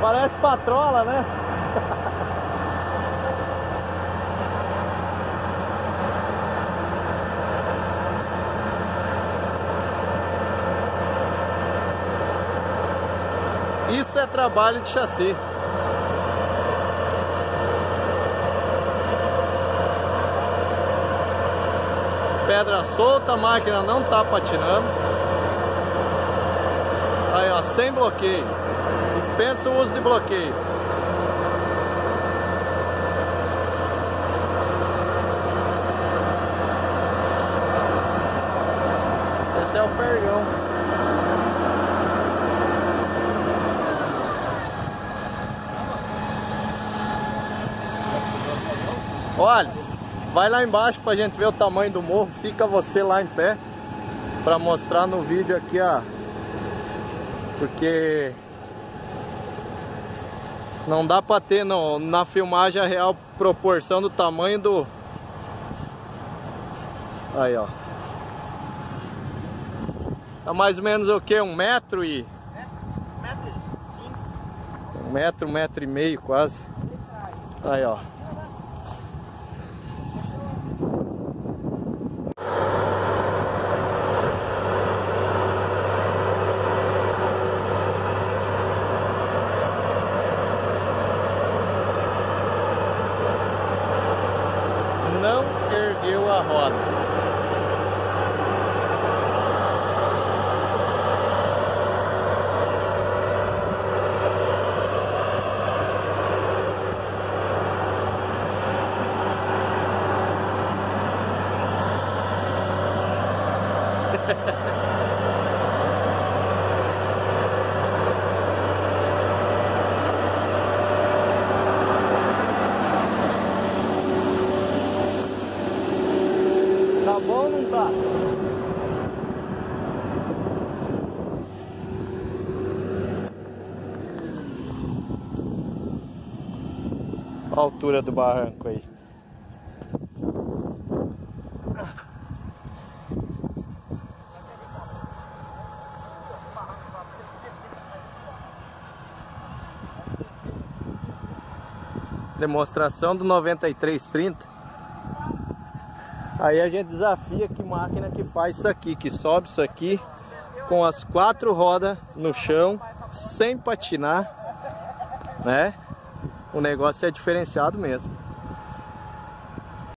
Parece patrola, né? Isso é trabalho de chassi. Pedra solta, a máquina não tá patinando. Aí ó, sem bloqueio. Dispensa o uso de bloqueio. Esse é o Fergão. Olha, vai lá embaixo pra gente ver o tamanho do morro, fica você lá em pé pra mostrar no vídeo aqui, ó. Porque não dá pra ter na filmagem a real proporção do tamanho do... Aí, ó. Tá mais ou menos o que? 1 metro e... 1,5 metro. 1 metro e meio quase. Aí, ó. Não ergueu a roda. Tá bom ou não tá? Olha a altura do barranco aí. Demonstração do 9330. Aí a gente desafia que máquina que faz isso aqui, que sobe isso aqui com as 4 rodas no chão, sem patinar, né? O negócio é diferenciado mesmo.